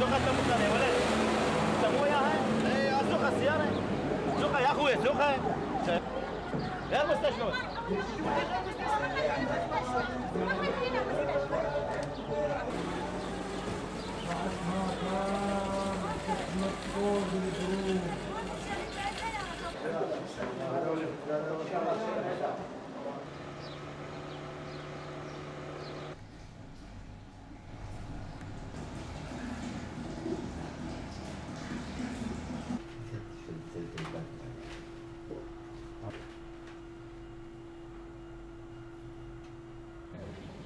زقة تموتني ولا تمويا هاي زقة سيارة زقة يا أخوي زقة غير مستشفى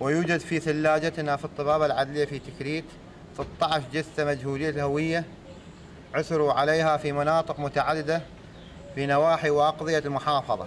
ويوجد في ثلاجتنا في الطبابة العدلية في تكريت 16 جثة مجهولية الهوية عثروا عليها في مناطق متعددة في نواحي وأقضية المحافظة.